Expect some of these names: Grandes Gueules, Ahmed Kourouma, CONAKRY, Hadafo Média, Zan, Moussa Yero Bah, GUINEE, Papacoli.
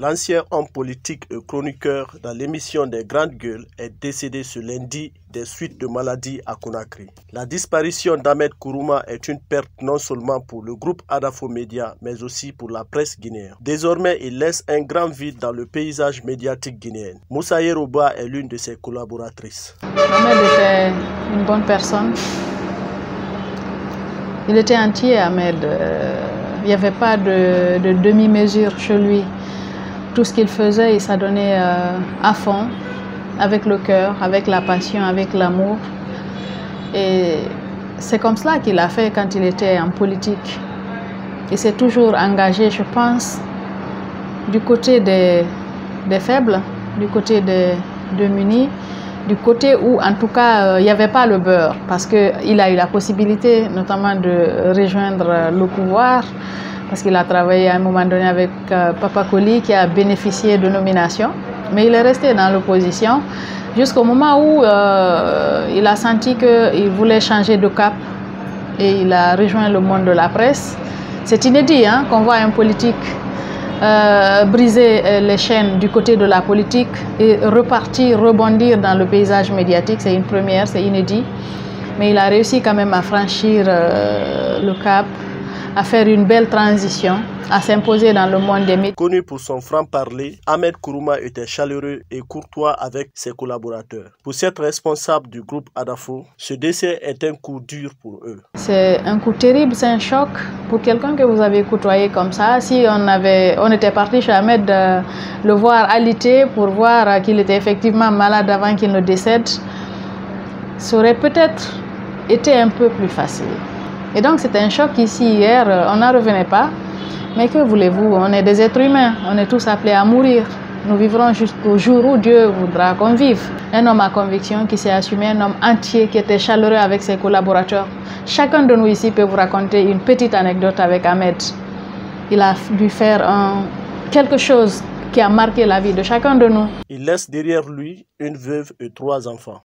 L'ancien homme politique et chroniqueur dans l'émission des Grandes Gueules est décédé ce lundi des suites de maladies à Conakry. La disparition d'Ahmed Kourouma est une perte non seulement pour le groupe Hadafo Média, mais aussi pour la presse guinéenne. Désormais, il laisse un grand vide dans le paysage médiatique guinéen. Moussa Yero Bah est l'une de ses collaboratrices. Ahmed était une bonne personne. Il était entier, Ahmed. Il n'y avait pas de demi-mesure chez lui. Tout ce qu'il faisait, il s'adonnait à fond, avec le cœur, avec la passion, avec l'amour. Et c'est comme cela qu'il a fait quand il était en politique. Il s'est toujours engagé, je pense, du côté des faibles, du côté des démunis, du côté où, en tout cas, il n'y avait pas le beurre, parce qu'il a eu la possibilité, notamment, de rejoindre le pouvoir, parce qu'il a travaillé à un moment donné avec Papacoli, qui a bénéficié de nominations. Mais il est resté dans l'opposition jusqu'au moment où il a senti qu'il voulait changer de cap et il a rejoint le monde de la presse. C'est inédit hein, qu'on voit un politique briser les chaînes du côté de la politique et repartir, rebondir dans le paysage médiatique. C'est une première, c'est inédit. Mais il a réussi quand même à franchir le cap, à faire une belle transition, à s'imposer dans le monde des médias. Connu pour son franc-parler, Ahmed Kourouma était chaleureux et courtois avec ses collaborateurs. Pour cette responsable du groupe Hadafo, ce décès est un coup dur pour eux. C'est un coup terrible, c'est un choc pour quelqu'un que vous avez côtoyé comme ça. Si on était parti chez Ahmed le voir alité pour voir qu'il était effectivement malade avant qu'il ne décède, ça aurait peut-être été un peu plus facile. Et donc c'est un choc ici, hier, on n'en revenait pas. Mais que voulez-vous, on est des êtres humains, on est tous appelés à mourir. Nous vivrons jusqu'au jour où Dieu voudra qu'on vive. Un homme à conviction qui s'est assumé, un homme entier qui était chaleureux avec ses collaborateurs. Chacun de nous ici peut vous raconter une petite anecdote avec Ahmed. Il a dû faire quelque chose qui a marqué la vie de chacun de nous. Il laisse derrière lui une veuve et 3 enfants.